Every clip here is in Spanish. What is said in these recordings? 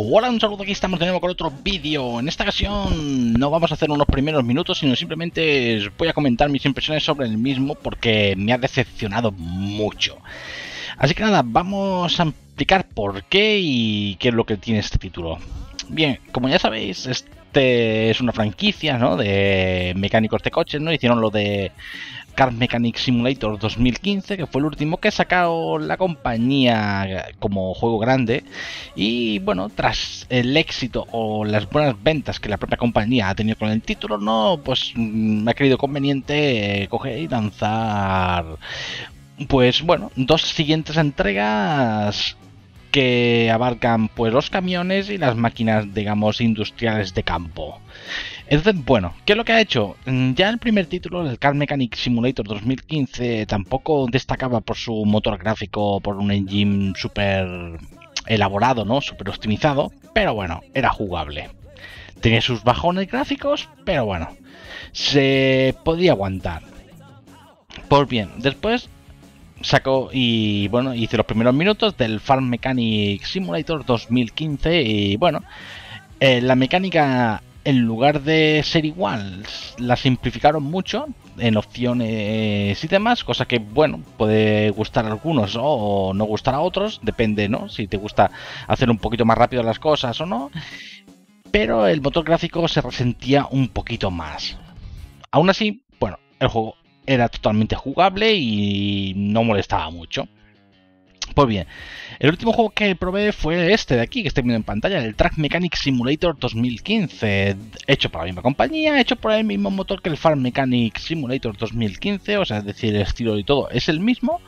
Hola, un saludo, aquí estamos de nuevo con otro vídeo. En esta ocasión no vamos a hacer unos primeros minutos, sino simplemente os voy a comentar mis impresiones sobre el mismo, porque me ha decepcionado mucho. Así que nada, vamos a explicar por qué y qué es lo que tiene este título. Bien, como ya sabéis, este es una franquicia, ¿no?, de mecánicos de coches, ¿no? Hicieron lo de Car Mechanic Simulator 2015, que fue el último que ha sacado la compañía como juego grande. Y bueno, tras el éxito o las buenas ventas que la propia compañía ha tenido con el título, no, pues me ha creído conveniente coger y lanzar, pues bueno, dos siguientes entregas que abarcan pues los camiones y las máquinas, digamos, industriales de campo. Entonces, bueno, ¿qué es lo que ha hecho? Ya el primer título, el Car Mechanic Simulator 2015, tampoco destacaba por su motor gráfico, por un engine súper elaborado, ¿no?, súper optimizado, pero bueno, era jugable. Tenía sus bajones gráficos, pero bueno, se podía aguantar. Pues bien, después sacó y bueno, hice los primeros minutos del Farm Mechanic Simulator 2015 y bueno, la mecánica, en lugar de ser igual, la simplificaron mucho en opciones y demás, cosa que bueno, puede gustar a algunos, ¿no?, o no gustar a otros, depende, ¿no?, si te gusta hacer un poquito más rápido las cosas o no, pero el motor gráfico se resentía un poquito más. Aún así, bueno, el juego era totalmente jugable y no molestaba mucho. Pues bien, el último juego que probé fue este de aquí, que estoy viendo en pantalla, el Track Mechanic Simulator 2015, hecho por la misma compañía, hecho por el mismo motor que el Farm Mechanic Simulator 2015, o sea, es decir, el estilo y todo es el mismo,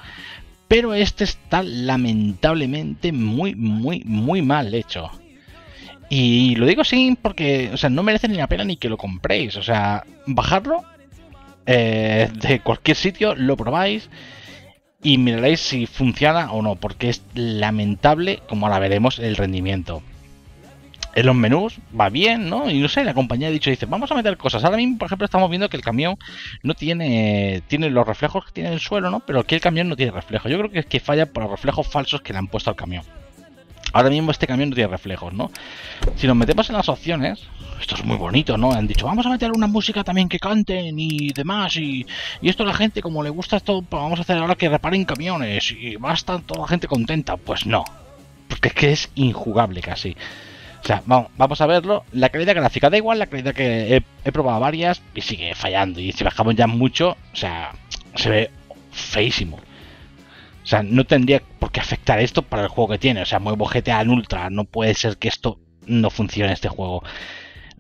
pero este está lamentablemente muy mal hecho. Y lo digo así porque, o sea, no merece ni la pena ni que lo compréis, o sea, bajarlo de cualquier sitio, lo probáis y miraréis si funciona o no, porque es lamentable, como ahora veremos, el rendimiento. En los menús va bien, ¿no? Y no sé, la compañía ha dicho, dice, vamos a meter cosas. Ahora mismo, por ejemplo, estamos viendo que el camión no tiene los reflejos que tiene el suelo, ¿no? Pero aquí el camión no tiene reflejo. Yo creo que es que falla por los reflejos falsos que le han puesto al camión. Ahora mismo este camión no tiene reflejos, ¿no? Si nos metemos en las opciones, esto es muy bonito, ¿no? Han dicho, vamos a meter una música también que canten y demás, y esto a la gente, como le gusta esto, pues vamos a hacer ahora que reparen camiones y va a estar toda la gente contenta. Pues no, porque es que es injugable casi. O sea, vamos a verlo, la calidad gráfica da igual, la calidad que he probado varias y sigue fallando, y si bajamos ya mucho, o sea, se ve feísimo. O sea, no tendría por qué afectar esto para el juego que tiene. O sea, muevo GTA en Ultra. No puede ser que esto no funcione en este juego.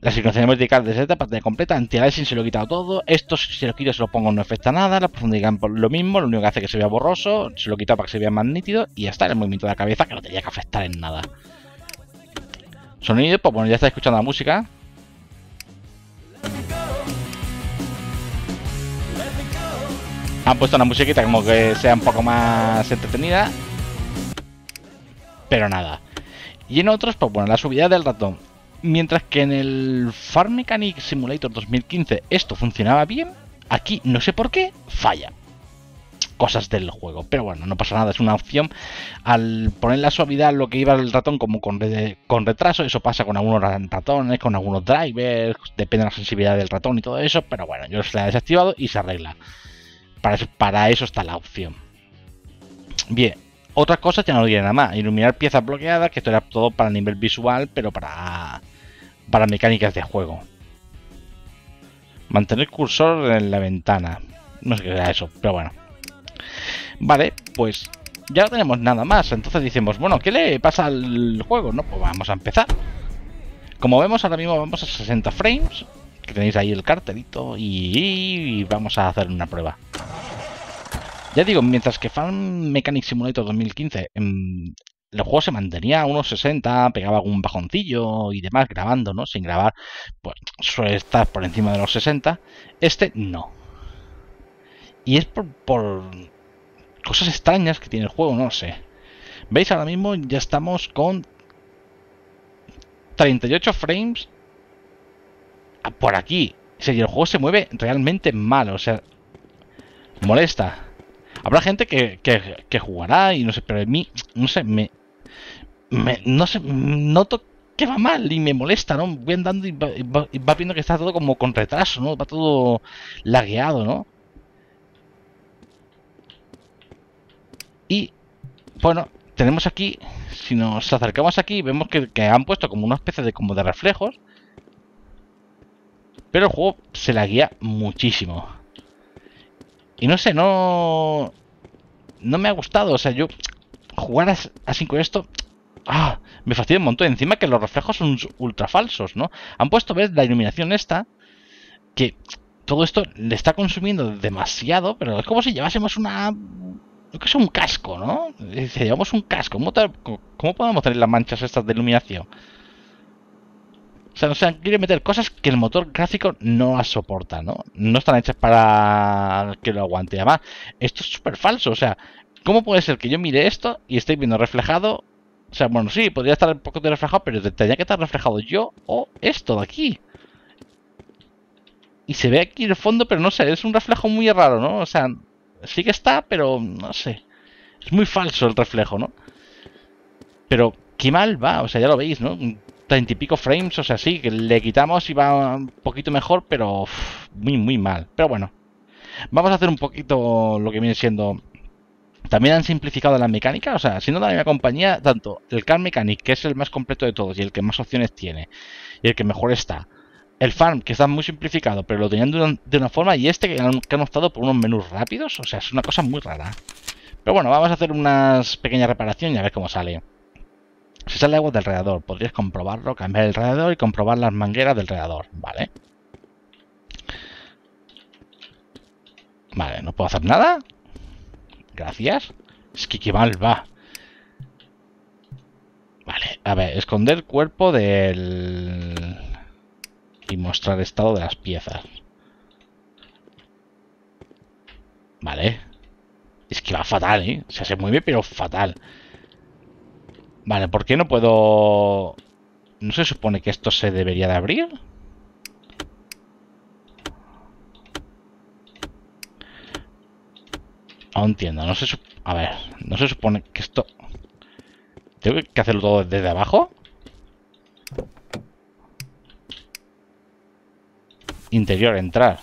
La sincronización vertical de esta parte completa. Anti-aliasing se lo he quitado todo. Esto, si se lo quito, se lo pongo, no afecta nada. La profundidad por lo mismo. Lo único que hace es que se vea borroso. Se lo he quitado para que se vea más nítido. Y ya está, el movimiento de la cabeza, que no tenía que afectar en nada. Sonido, pues bueno, ya está escuchando la música. Han puesto una musiquita como que sea un poco más entretenida, pero nada. Y en otros, pues bueno, la subida del ratón. Mientras que en el Farm Mechanic Simulator 2015 esto funcionaba bien, aquí no sé por qué falla. Cosas del juego, pero bueno, no pasa nada, es una opción. Al poner la suavidad, lo que iba el ratón como con retraso, eso pasa con algunos ratones, con algunos drivers, depende de la sensibilidad del ratón y todo eso, pero bueno, yo se la he desactivado y se arregla. Para eso está la opción. Bien, otras cosas ya no tiene nada más. Iluminar piezas bloqueadas, que esto era todo para nivel visual, pero para mecánicas de juego. Mantener cursor en la ventana. No sé qué era eso, pero bueno. Vale, pues ya no tenemos nada más. Entonces decimos, bueno, ¿qué le pasa al juego? No, pues vamos a empezar. Como vemos, ahora mismo vamos a 60 frames. Que tenéis ahí el cartelito y vamos a hacer una prueba. Ya digo, mientras que Farm Mechanic Simulator 2015 el juego se mantenía a unos 60, pegaba algún bajoncillo y demás grabando, ¿no? Sin grabar, pues suele estar por encima de los 60. Este no. Y es por cosas extrañas que tiene el juego, no lo sé. ¿Veis? Ahora mismo ya estamos con 38 frames. Por aquí, o sea, y el juego se mueve realmente mal, o sea, molesta. Habrá gente que jugará y no sé, pero a mí, no sé, noto que va mal y me molesta, ¿no? Voy andando y va viendo que está todo como con retraso, ¿no? Va todo lagueado, ¿no? Y, bueno, tenemos aquí, si nos acercamos aquí, vemos que han puesto como una especie de como de reflejos. Pero el juego se laguea muchísimo. Y no sé, no me ha gustado, o sea, yo jugar así con esto... Ah, me fastidia un montón. Encima que los reflejos son ultra falsos, ¿no? Han puesto, ¿ves? La iluminación esta. Que todo esto le está consumiendo demasiado. Pero es como si llevásemos una... Yo que sé, un casco, ¿no? Si llevamos un casco, ¿cómo podemos tener las manchas estas de iluminación? O sea, quiere meter cosas que el motor gráfico no las soporta, ¿no? No están hechas para que lo aguante. Además, esto es súper falso. O sea, ¿cómo puede ser que yo mire esto y estoy viendo reflejado? O sea, bueno, sí, podría estar un poco de reflejado, pero tendría que estar reflejado yo o esto de aquí. Y se ve aquí el fondo, pero no sé, es un reflejo muy raro, ¿no? O sea, sí que está, pero no sé. Es muy falso el reflejo, ¿no? Pero qué mal va, o sea, ya lo veis, ¿no? 30 y pico frames, o sea, sí, que le quitamos y va un poquito mejor, pero muy, muy mal. Pero bueno, vamos a hacer un poquito lo que viene siendo... También han simplificado la mecánica, o sea, siendo la misma compañía, tanto el Car Mechanic, que es el más completo de todos y el que más opciones tiene, y el que mejor está, el Farm, que está muy simplificado, pero lo tenían de una forma, y este que han optado por unos menús rápidos, o sea, es una cosa muy rara. Pero bueno, vamos a hacer unas pequeñas reparaciones y a ver cómo sale. Si sale agua del radiador, podrías comprobarlo, cambiar el radiador y comprobar las mangueras del radiador, ¿vale? Vale, no puedo hacer nada. Gracias. Es que qué mal va. Vale, a ver, esconder el cuerpo del... Y mostrar el estado de las piezas. Vale. Es que va fatal, ¿eh? O sea, se mueve, pero fatal. Vale, ¿por qué no puedo...? ¿No se supone que esto se debería de abrir? No entiendo, no se supone... A ver, no se supone que esto... ¿Tengo que hacerlo todo desde abajo? Interior, entrar.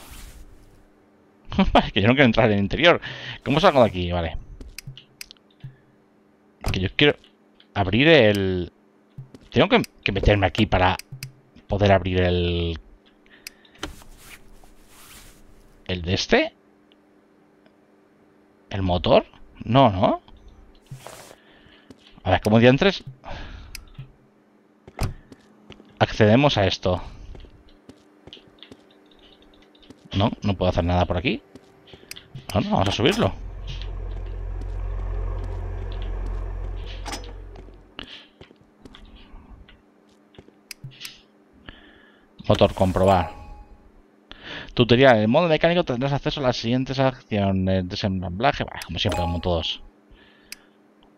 Vale, que yo no quiero entrar en el interior. ¿Cómo salgo de aquí? Vale. Que yo quiero abrir el... Tengo que meterme aquí para poder abrir el... ¿El de este? ¿El motor? No, ¿no? A ver, ¿cómo diantres accedemos a esto? No, no puedo hacer nada por aquí. No, no, vamos a subirlo. Motor, comprobar. Tutorial, en el modo mecánico tendrás acceso a las siguientes acciones: desemblaje, bueno, como siempre, como todos.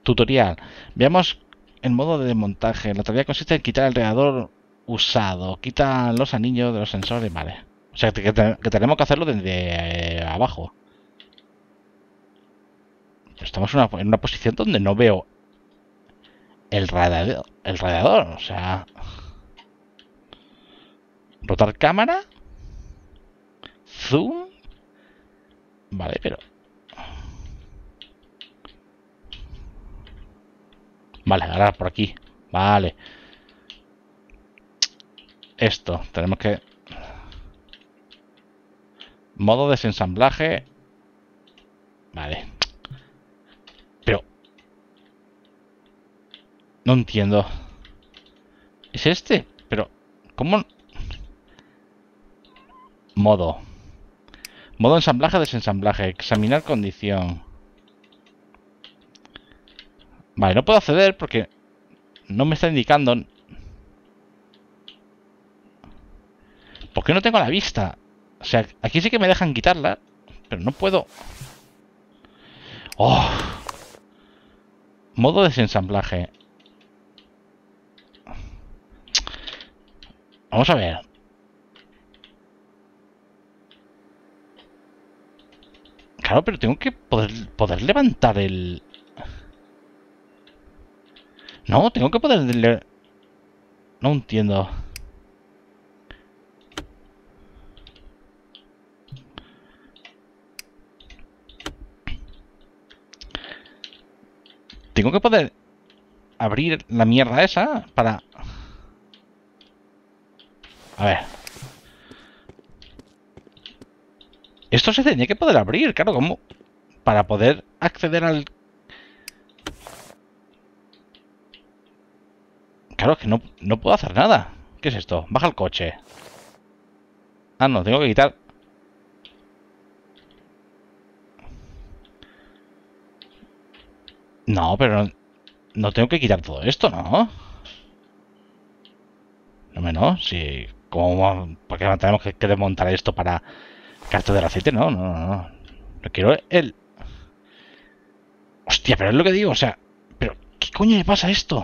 Tutorial, veamos el modo de desmontaje. La tarea consiste en quitar el radiador usado, quita los anillos de los sensores, vale. O sea, que tenemos que hacerlo desde abajo. Pero estamos en una posición donde no veo el radiador, o sea... Rotar cámara... Zoom. Vale, pero... Vale, ahora por aquí. Vale. Esto, tenemos que... Modo desensamblaje. Vale. Pero... No entiendo. ¿Es este? Pero... ¿Cómo? Modo. Modo ensamblaje, desensamblaje. Examinar condición. Vale, no puedo acceder porque no me está indicando. ¿Por qué no tengo la vista? O sea, aquí sí que me dejan quitarla, pero no puedo. ¡Oh! Modo desensamblaje. Vamos a ver. Claro, pero tengo que poder levantar el... No, tengo que poder... No entiendo. Tengo que poder abrir la mierda esa para... A ver. Esto se tenía que poder abrir, claro, como... Para poder acceder al... Claro, es que no puedo hacer nada. ¿Qué es esto? Baja el coche. Ah, no, tengo que quitar... No, pero no tengo que quitar todo esto, ¿no? No menos, si... ¿Cómo? ¿Por qué tenemos que desmontar esto para gastar del aceite? No, no, no. No quiero el... Hostia, pero es lo que digo, o sea... ¿Pero qué coño le pasa a esto?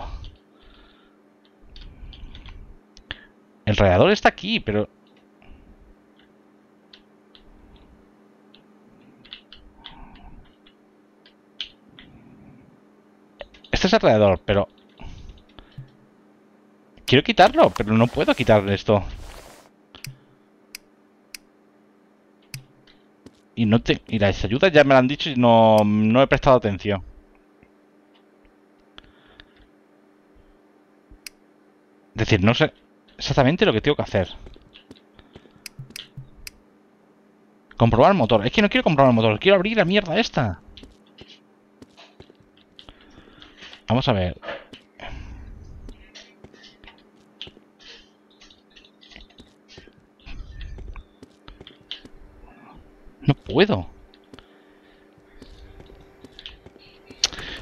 El radiador está aquí, pero... Este es el radiador, pero... Quiero quitarlo, pero no puedo quitarle esto. Y no te... Y las ayudas ya me lo han dicho y no he prestado atención. Es decir, no sé exactamente lo que tengo que hacer. Comprobar el motor. Es que no quiero comprobar el motor, quiero abrir la mierda esta. Vamos a ver. No puedo.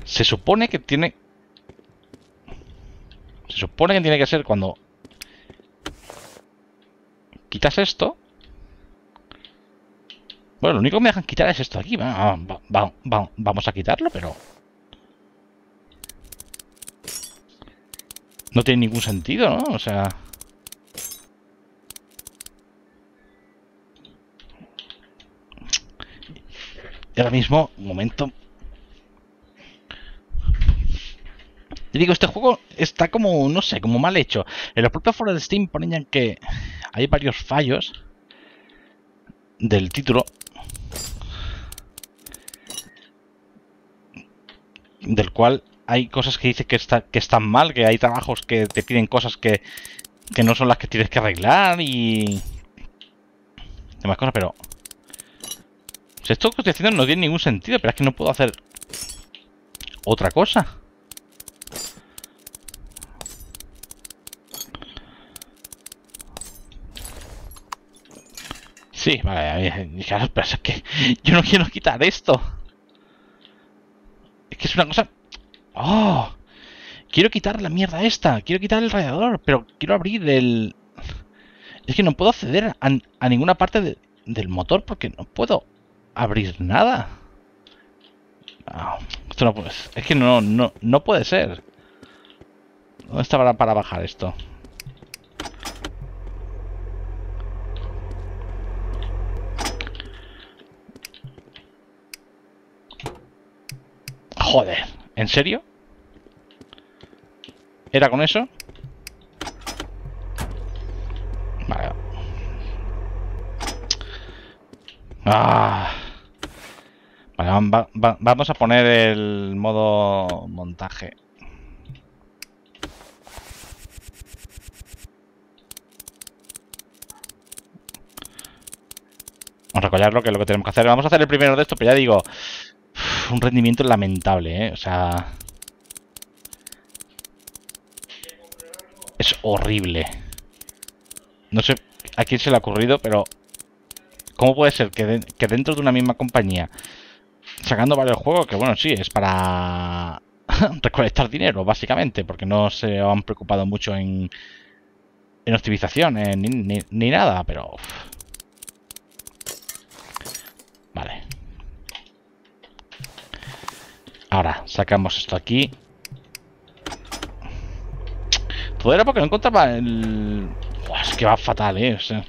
Se supone que tiene... Se supone que tiene que ser cuando... Quitas esto. Bueno, lo único que me dejan quitar es esto de aquí. Vamos a quitarlo, pero... No tiene ningún sentido, ¿no? O sea... Y ahora mismo, un momento... Te digo, este juego está como, no sé, como mal hecho. En los propios foros de Steam ponían que hay varios fallos del título. Del cual... Hay cosas que dices que están mal, que hay trabajos que te piden cosas que no son las que tienes que arreglar y... demás cosas, pero... Si esto que estoy haciendo no tiene ningún sentido, pero es que no puedo hacer otra cosa. Sí, vale, claro, pero es que yo no quiero quitar esto. Es que es una cosa... ¡Oh! Quiero quitar la mierda esta. Quiero quitar el radiador. Pero quiero abrir el... Es que no puedo acceder a ninguna parte del motor porque no puedo abrir nada. Oh, esto no puede ser. Es que no puede ser. ¿Dónde está para bajar esto? Joder. ¿En serio? ¿Era con eso? Vale. Ah. Vale, vamos a poner el modo montaje. Vamos a recollarlo, que es lo que tenemos que hacer. Vamos a hacer el primero de esto, pero ya digo... Un rendimiento lamentable, ¿eh? O sea... Es horrible. No sé a quién se le ha ocurrido, pero... ¿Cómo puede ser que dentro de una misma compañía... Sacando varios juegos, que bueno, sí, es para... recolectar dinero, básicamente. Porque no se han preocupado mucho en optimización, ni nada, pero... Vale. Ahora, sacamos esto aquí. Todo era porque no encontraba el... Buah, es que va fatal, ¿eh? O sea,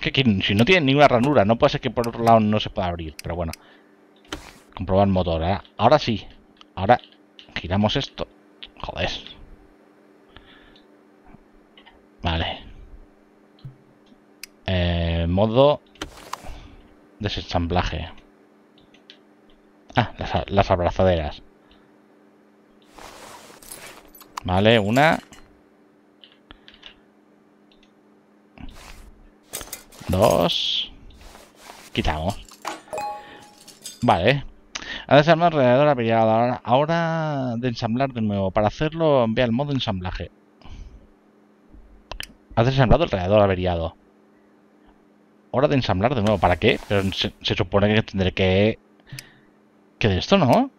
que si no tiene ninguna ranura, no puede ser que por otro lado no se pueda abrir. Pero bueno. Comprobar el motor. Ahora sí. Ahora giramos esto. Joder. Vale. Modo desensamblaje. Ah, las abrazaderas. Vale, una. Dos. Quitamos. Vale. A desarmar alrededor apilladora. Ahora de ensamblar de nuevo. Para hacerlo, ve al modo ensamblaje. Has desensamblado el radiador averiado. Hora de ensamblar de nuevo. ¿Para qué? Pero se supone que tendré que... ¿Qué de esto, no?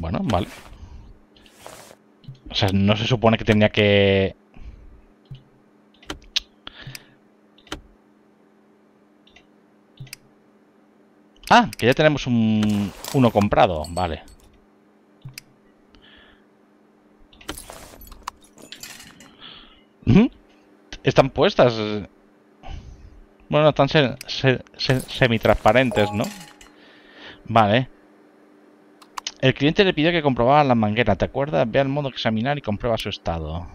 Bueno, vale. O sea, no se supone que tenía que... Ah, que ya tenemos uno comprado. Vale. Están puestas. Bueno, están semitransparentes, ¿no? Vale. El cliente le pidió que comprobara la manguera, ¿te acuerdas? Ve al modo examinar y comprueba su estado.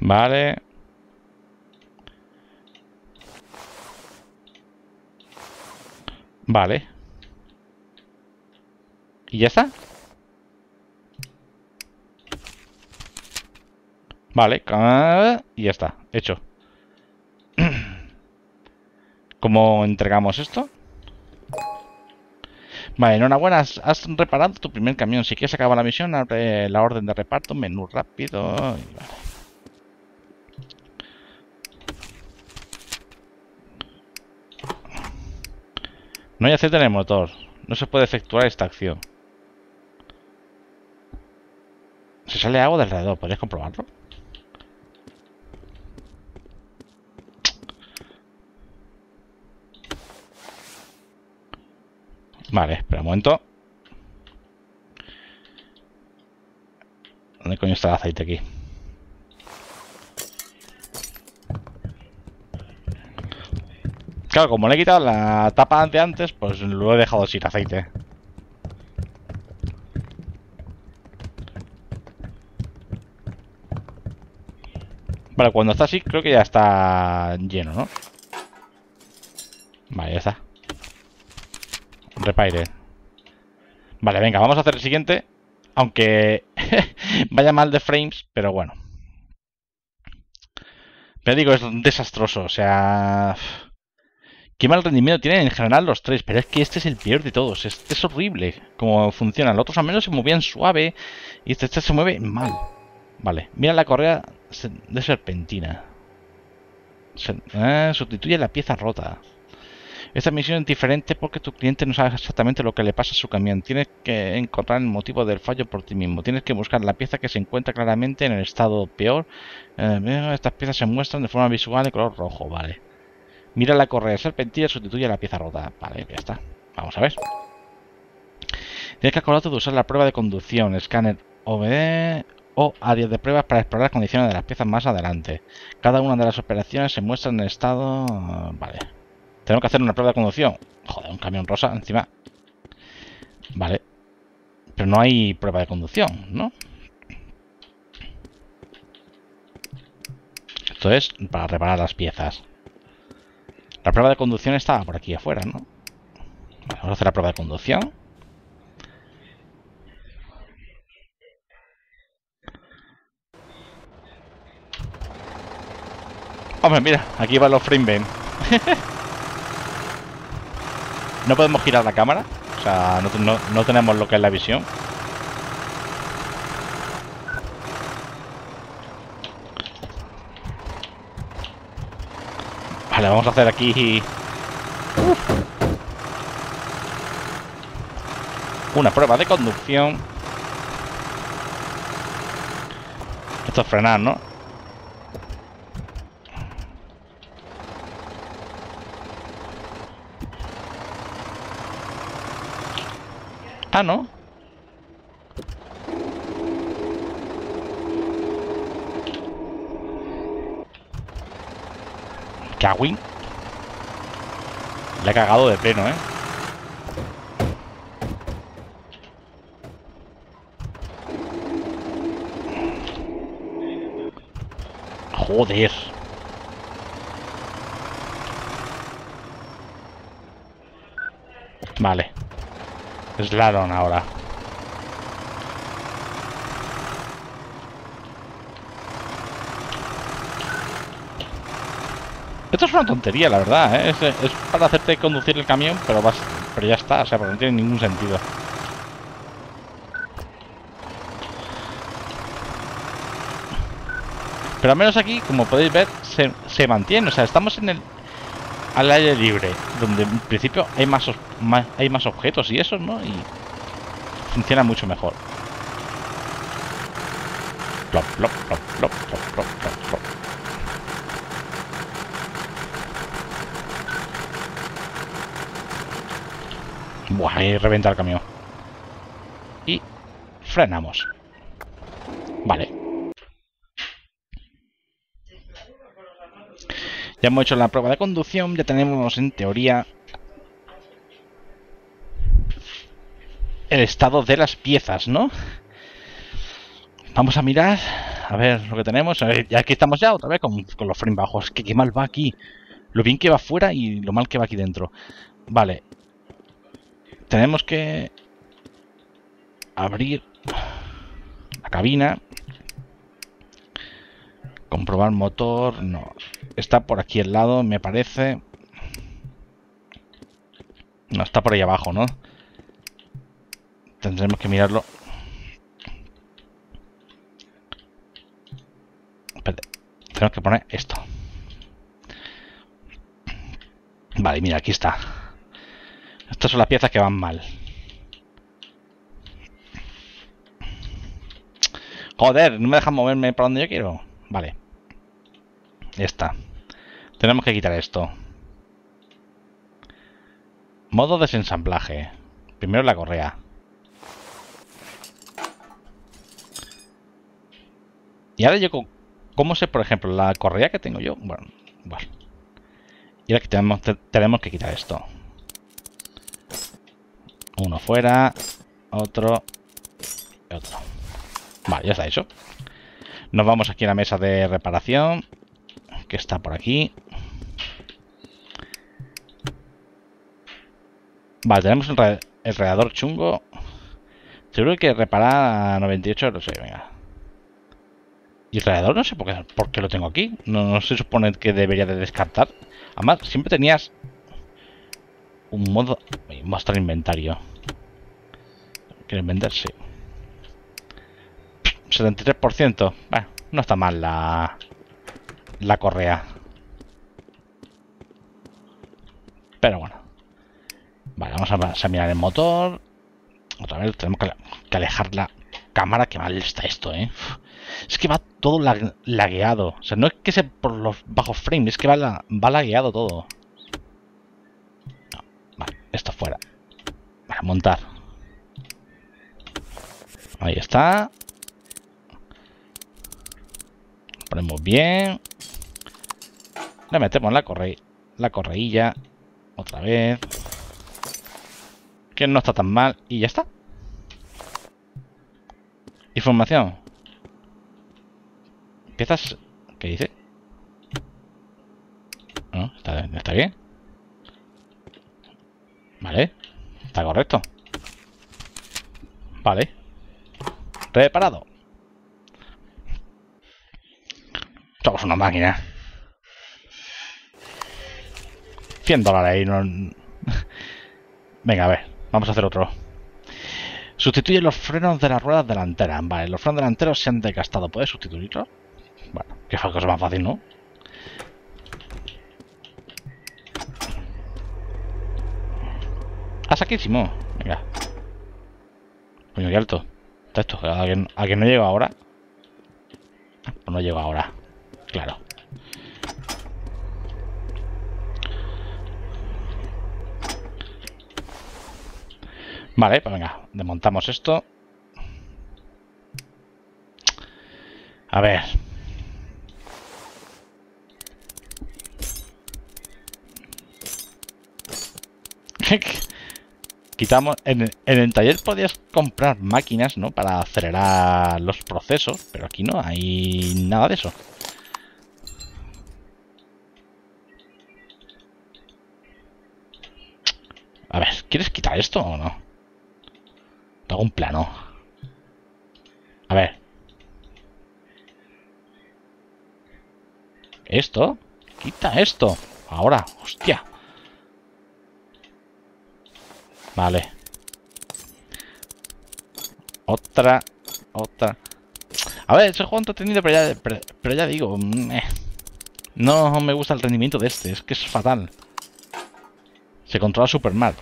Vale. Vale. ¿Y ya está? Vale. Y ya está. Hecho. ¿Cómo entregamos esto? Vale, enhorabuena. Has reparado tu primer camión. Si quieres acabar la misión, abre la orden de reparto. Menú rápido. Y vale. No hay aceite en el motor. No se puede efectuar esta acción. Se sale agua del radiador. ¿Podrías comprobarlo? Vale, espera un momento. ¿Dónde coño está el aceite aquí? Claro, como le he quitado la tapa de antes, pues lo he dejado sin aceite. Vale, cuando está así, creo que ya está lleno, ¿no? Vale, ya está. Repaire. Vale, venga, vamos a hacer el siguiente. Aunque vaya mal de frames, pero bueno. Pero digo, es desastroso, o sea... Qué mal rendimiento tienen en general los tres, pero es que este es el peor de todos. Este es horrible como funciona. Los otros al menos se movían suave y este se mueve mal. Vale, mira la correa de serpentina. Sustituye la pieza rota. Esta misión es diferente porque tu cliente no sabe exactamente lo que le pasa a su camión. Tienes que encontrar el motivo del fallo por ti mismo. Tienes que buscar la pieza que se encuentra claramente en el estado peor. Estas piezas se muestran de forma visual de color rojo, vale. Mira la correa serpentina, sustituye a la pieza rota. Vale, ya está. Vamos a ver. Tienes que acordarte de usar la prueba de conducción, escáner OBD o áreas de pruebas para explorar las condiciones de las piezas más adelante. Cada una de las operaciones se muestra en el estado... Vale. Tenemos que hacer una prueba de conducción. Joder, un camión rosa encima. Vale. Pero no hay prueba de conducción, ¿no? Esto es para reparar las piezas. La prueba de conducción estaba por aquí afuera, ¿no? Vale, vamos a hacer la prueba de conducción. Hombre, mira, aquí van los frames. No podemos girar la cámara. O sea, no tenemos lo que es la visión. Vale, vamos a hacer aquí una prueba de conducción. Esto es frenar, ¿no? Ah, ¿no? Cagüín. Le he cagado de pleno, ¿eh? Joder. Vale. Es ladrón ahora. Esto es una tontería, la verdad, ¿eh? Es para hacerte conducir el camión, pero ya está, o sea, porque no tiene ningún sentido. Pero al menos aquí, como podéis ver, se mantiene, o sea, estamos en el al aire libre, donde en principio hay más objetos y eso, ¿no? Y funciona mucho mejor. Plop, plop, plop, plop, plop, plop, plop. Buah, ahí reventa el camión. Y frenamos. Vale. Ya hemos hecho la prueba de conducción, ya tenemos en teoría el estado de las piezas, ¿no? Vamos a mirar, a ver lo que tenemos. Y aquí estamos ya otra vez con los frames bajos. Qué mal va aquí. Lo bien que va fuera y lo mal que va aquí dentro. Vale. Tenemos que abrir la cabina. Comprobar motor. No. Está por aquí al lado, me parece. No, está por ahí abajo, ¿no? Tendremos que mirarlo. Espérate. Tenemos que poner esto. Vale, mira, aquí está. Estas son las piezas que van mal. Joder, no me dejan moverme para donde yo quiero. Vale. Ya está. Tenemos que quitar esto. Modo desensamblaje. Primero la correa. Y ahora yo... ¿Cómo sé, por ejemplo, la correa que tengo yo? Bueno, bueno. Y ahora que tenemos que quitar esto. Uno fuera, otro y otro. Vale, ya está hecho. Nos vamos aquí a la mesa de reparación, que está por aquí. Vale, tenemos el radiador chungo. Seguro que reparar a 98 euros. Venga. Y el radiador no sé por qué lo tengo aquí. No se supone que debería de descartar. Además, siempre tenías... un modo... mostrar inventario. ¿Quieres vender? Sí. 73%. Bueno, no está mal la correa. Pero bueno. Vale, vamos a mirar el motor. Otra vez tenemos que alejar la cámara. Qué mal está esto, ¿eh? Es que va todo lagueado. O sea, no es que sea por los bajos frames. Es que va lagueado todo. Esto fuera. Para montar. Ahí está. Lo ponemos bien. Le metemos la correilla. Otra vez. Que no está tan mal. Y ya está. Información. Piezas. ¿Qué dice? No, está bien. Vale, está correcto. Vale. Reparado. Somos una máquina. $100 y no... Venga, a ver, vamos a hacer otro. Sustituye los frenos de las ruedas delanteras. Vale, los frenos delanteros se han desgastado. ¿Puedes sustituirlos? Bueno, que es la cosa más fácil, ¿no? Ah, saquísimo. Venga. Coño, qué alto. Está esto. ¿A que no llego ahora? Pues no llego ahora. Claro. Vale, pues venga. Desmontamos esto. A ver. Quitamos. En el taller podías comprar máquinas, ¿no? Para acelerar los procesos, pero aquí no hay nada de eso. A ver, ¿quieres quitar esto o no? Te hago un plano. A ver. Esto. Quita esto. Ahora, hostia. Vale. Otra. A ver, ese juego entretenido, pero ya digo, no me gusta el rendimiento de este, es que es fatal. Se controla super mal.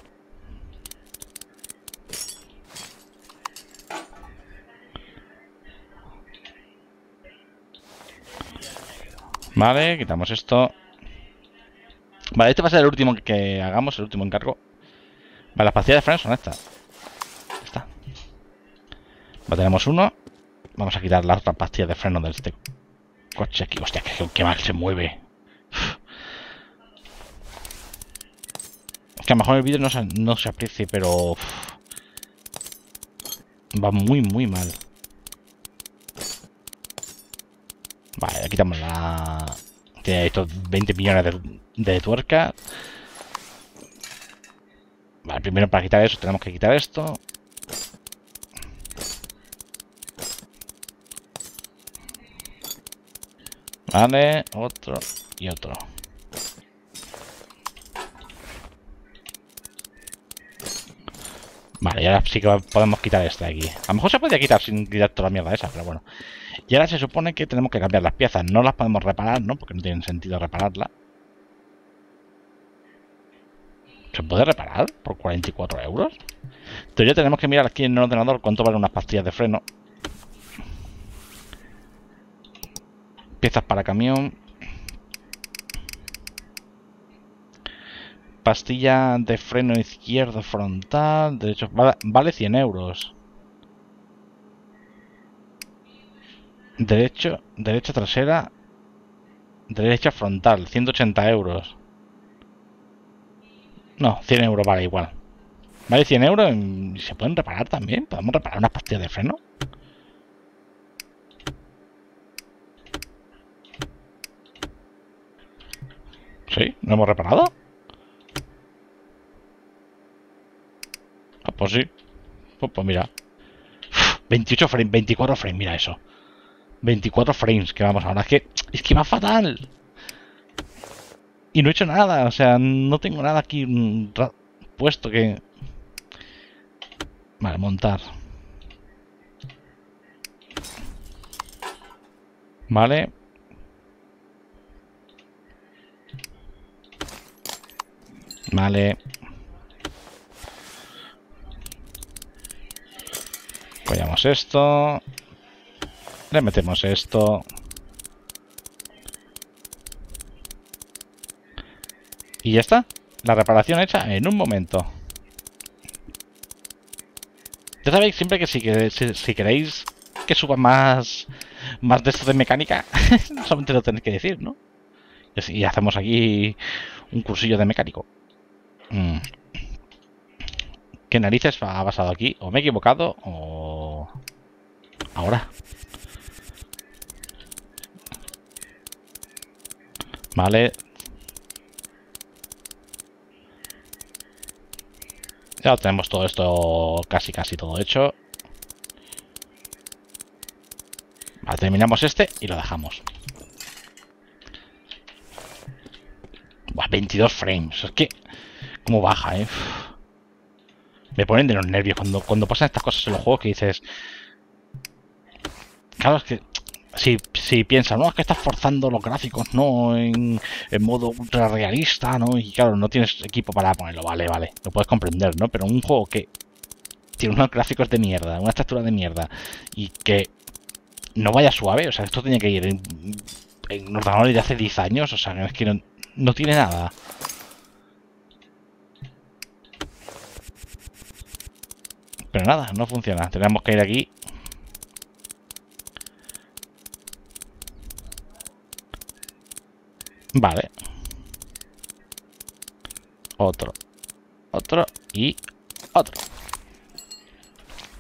Vale, quitamos esto. Vale, este va a ser el último que hagamos, el último encargo. Vale, las pastillas de frenos son estas. Está. Vale, tenemos uno. Vamos a quitar las otras pastillas de freno de este coche aquí. Hostia, que mal se mueve. Uf. Es que a lo mejor el vídeo no se aprecie, pero... Uf. Va muy mal. Vale, le quitamos la... Tiene estos 20 millones de tuerca. Vale, primero para quitar eso tenemos que quitar esto. Vale, otro y otro. Vale, y ahora sí que podemos quitar esta de aquí. A lo mejor se podría quitar sin quitar toda la mierda esa, pero bueno. Y ahora se supone que tenemos que cambiar las piezas. No las podemos reparar, ¿no? Porque no tiene sentido repararlas. ¿Se puede reparar por 44 €? Entonces ya tenemos que mirar aquí en el ordenador cuánto valen unas pastillas de freno. Piezas para camión. Pastilla de freno izquierdo frontal, derecho... Vale 100 €. Derecha trasera. Derecha frontal, 180 €. No, 100 € vale igual. Vale 100 € y se pueden reparar también. ¿Podemos reparar unas pastillas de freno? ¿Sí? ¿No hemos reparado? Ah, pues sí. Pues mira. 24 frames, mira eso. 24 frames que vamos ahora. Es que va fatal. Y no he hecho nada, o sea, no tengo nada aquí puesto que... Vale, montar. Vale. Vale. Collamos esto. Le metemos esto. Y ya está, la reparación hecha en un momento. Ya sabéis siempre que si queréis que suba más de esto de mecánica, solamente lo tenéis que decir, ¿no? Y hacemos aquí un cursillo de mecánico. ¿Qué narices ha pasado aquí? ¿O me he equivocado? ¿O ahora? Vale. Ya tenemos todo esto casi todo hecho. Vale, terminamos este y lo dejamos. Buah, 22 frames. Es que... Como baja, ¿eh? Uf. Me ponen de los nervios cuando pasan estas cosas en los juegos que dices... Claro, es que... Si piensas, no, es que estás forzando los gráficos, ¿no? En modo ultra realista, ¿no? Y claro, no tienes equipo para ponerlo, vale, lo puedes comprender, ¿no? Pero un juego que tiene unos gráficos de mierda, una textura de mierda, y que no vaya suave, o sea, esto tenía que ir en ordenadores de hace 10 años, o sea, es que no tiene nada. Pero nada, no funciona, tenemos que ir aquí. Vale. Otro. otro y otro.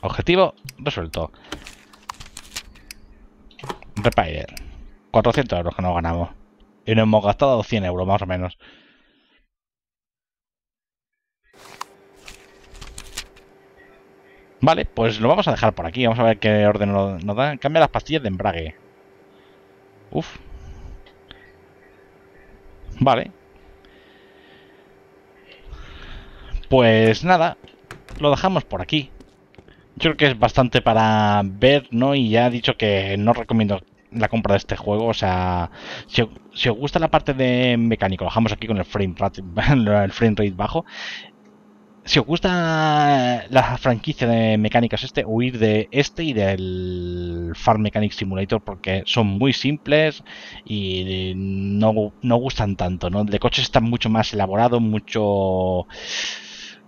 Objetivo resuelto. Repair. 400 euros que nos ganamos. Y nos hemos gastado 100 euros más o menos. Vale, pues lo vamos a dejar por aquí. Vamos a ver qué orden nos dan. Cambia las pastillas de embrague. Uf. Vale. Pues nada, lo dejamos por aquí. Yo creo que es bastante para ver, ¿no? Y ya he dicho que no recomiendo la compra de este juego. O sea, si os gusta la parte de mecánico, lo dejamos aquí con el frame rate bajo. Si os gusta la franquicia de mecánicas huid de este y del Farm Mechanic Simulator porque son muy simples y no gustan tanto, ¿no? De coches están mucho más elaborados, mucho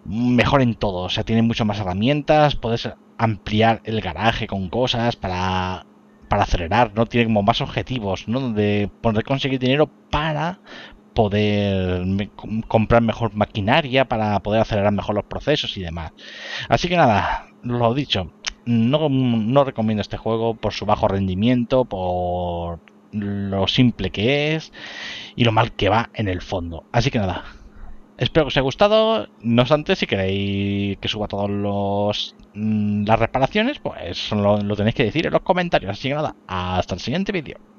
mejor en todo. O sea, tienen mucho más herramientas, puedes ampliar el garaje con cosas para acelerar, ¿no? Tiene como más objetivos, ¿no? De poder conseguir dinero para poder comprar mejor maquinaria, para poder acelerar mejor los procesos y demás. Así que nada, lo dicho, no recomiendo este juego por su bajo rendimiento, por lo simple que es y lo mal que va en el fondo. Así que nada, espero que os haya gustado. No obstante, si queréis que suba todos las reparaciones, pues lo tenéis que decir en los comentarios. Así que nada, hasta el siguiente vídeo.